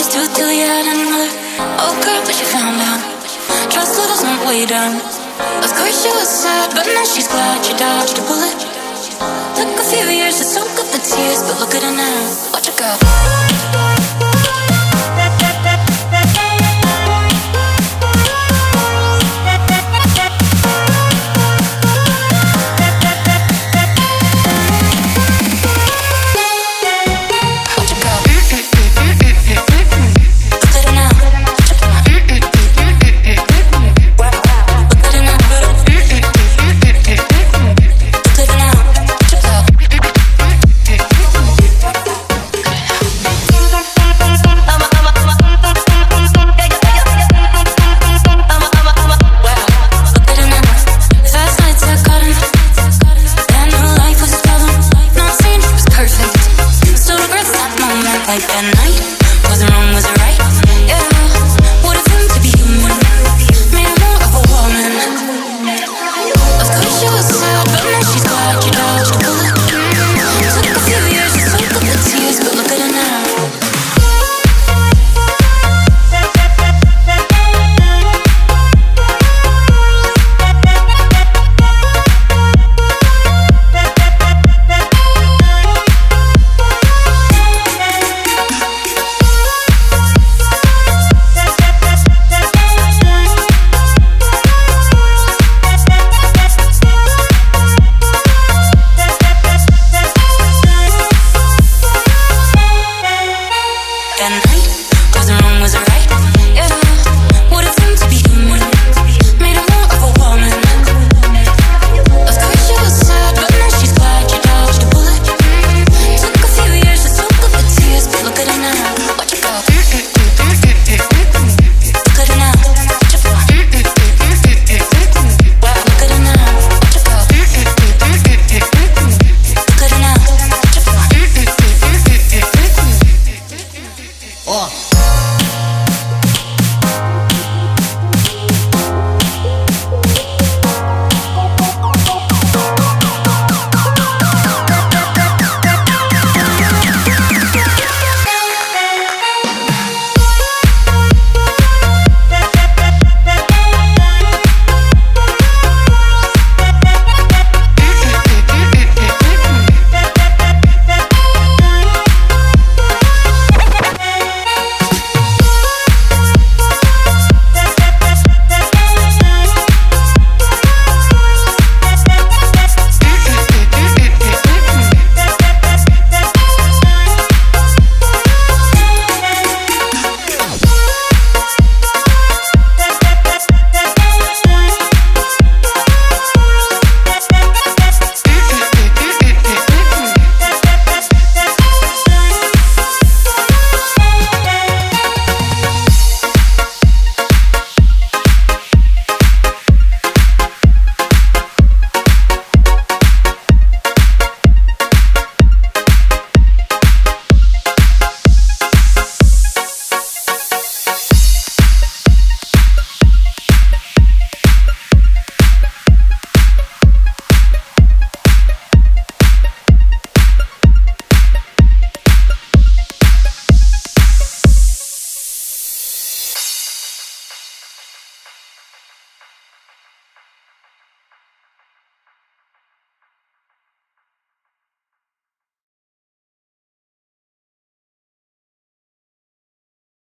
is too till you had another. Oh girl, but you found out. Trust levels went way down. Of course she was sad, but now she's glad she dodged a bullet. Took a few years to soak up the tears, but look at her now. Watch her go.